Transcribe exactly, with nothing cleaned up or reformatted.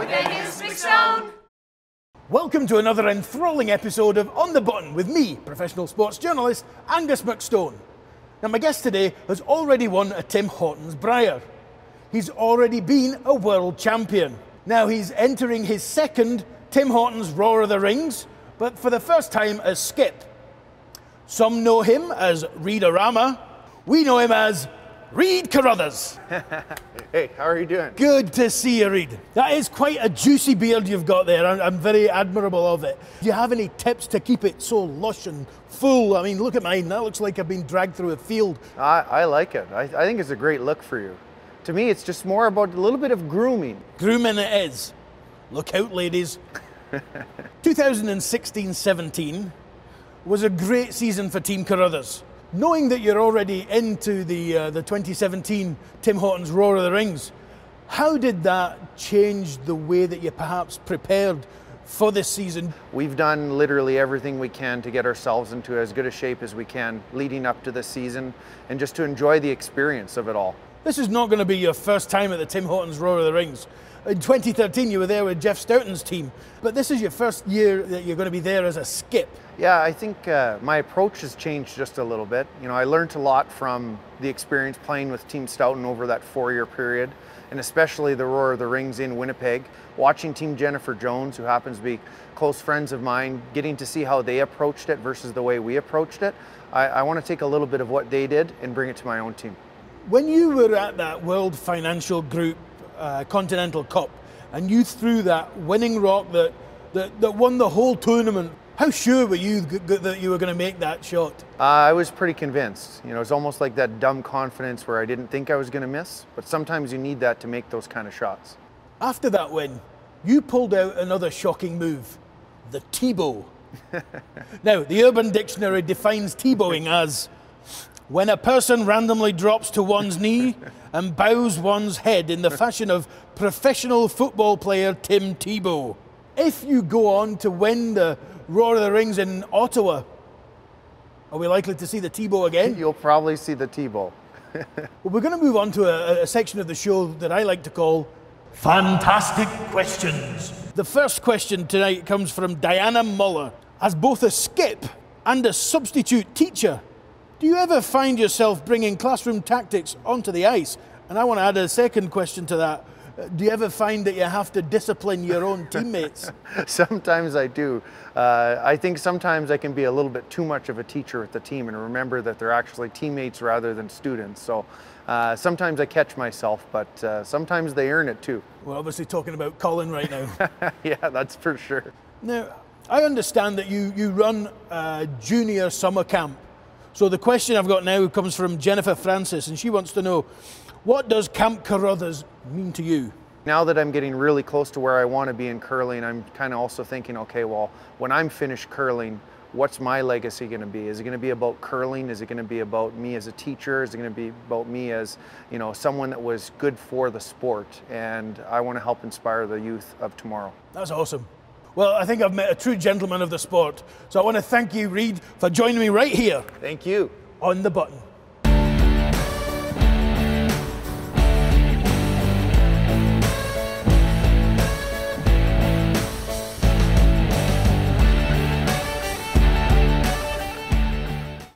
with Angus McStone. Welcome to another enthralling episode of On the Button with me, professional sports journalist Angus McStone. Now my guest today has already won a Tim Hortons Briar. He's already been a world champion. Now he's entering his second Tim Hortons Roar of the Rings, but for the first time as Skip. Some know him as Reid-orama. We know him as Reid Carruthers. Hey, how are you doing? Good to see you, Reid. That is quite a juicy beard you've got there. I'm, I'm very admirable of it. Do you have any tips to keep it so lush and full? I mean, look at mine. That looks like I've been dragged through a field. I, I like it. I, I think it's a great look for you. To me, it's just more about a little bit of grooming. Grooming it is. Look out, ladies. twenty sixteen seventeen was a great season for Team Carruthers. Knowing that you're already into the uh, the twenty seventeen Tim Hortons Roar of the Rings, how did that change the way that you perhaps prepared for this season? We've done literally everything we can to get ourselves into as good a shape as we can leading up to this season and just to enjoy the experience of it all. This is not going to be your first time at the Tim Hortons Roar of the Rings. In twenty thirteen, you were there with Jeff Stoughton's team, but this is your first year that you're going to be there as a skip. Yeah, I think uh, my approach has changed just a little bit. You know, I learned a lot from the experience playing with Team Stoughton over that four-year period, and especially the Roar of the Rings in Winnipeg. Watching Team Jennifer Jones, who happens to be close friends of mine, getting to see how they approached it versus the way we approached it, I, I want to take a little bit of what they did and bring it to my own team. When you were at that World Financial Group Uh, Continental Cup, and you threw that winning rock that, that, that won the whole tournament, how sure were you g g that you were going to make that shot? Uh, I was pretty convinced. You know, it's almost like that dumb confidence where I didn't think I was going to miss, but sometimes you need that to make those kind of shots. After that win, you pulled out another shocking move, the Tebow. Now, the Urban Dictionary defines Tebowing as when a person randomly drops to one's knee and bows one's head in the fashion of professional football player Tim Tebow. If you go on to win the Roar of the Rings in Ottawa, are we likely to see the Tebow again? You'll probably see the Tebow. Well, we're going to move on to a, a section of the show that I like to call Fantastic Questions. The first question tonight comes from Diana Muller. As both a skip and a substitute teacher, do you ever find yourself bringing classroom tactics onto the ice? And I want to add a second question to that. Do you ever find that you have to discipline your own teammates? Sometimes I do. Uh, I think sometimes I can be a little bit too much of a teacher with the team and remember that they're actually teammates rather than students. So uh, sometimes I catch myself, but uh, sometimes they earn it too. We're obviously talking about Colin right now. Yeah, that's for sure. Now, I understand that you, you run a junior summer camp. So the question I've got now comes from Jennifer Francis, and she wants to know, what does Camp Carruthers mean to you? Now that I'm getting really close to where I want to be in curling, I'm kind of also thinking, okay, well, when I'm finished curling, what's my legacy going to be? Is it going to be about curling? Is it going to be about me as a teacher? Is it going to be about me as, you know, someone that was good for the sport? And I want to help inspire the youth of tomorrow. That's awesome. Well, I think I've met a true gentleman of the sport. So I want to thank you, Reid, for joining me right here. Thank you. On the Button.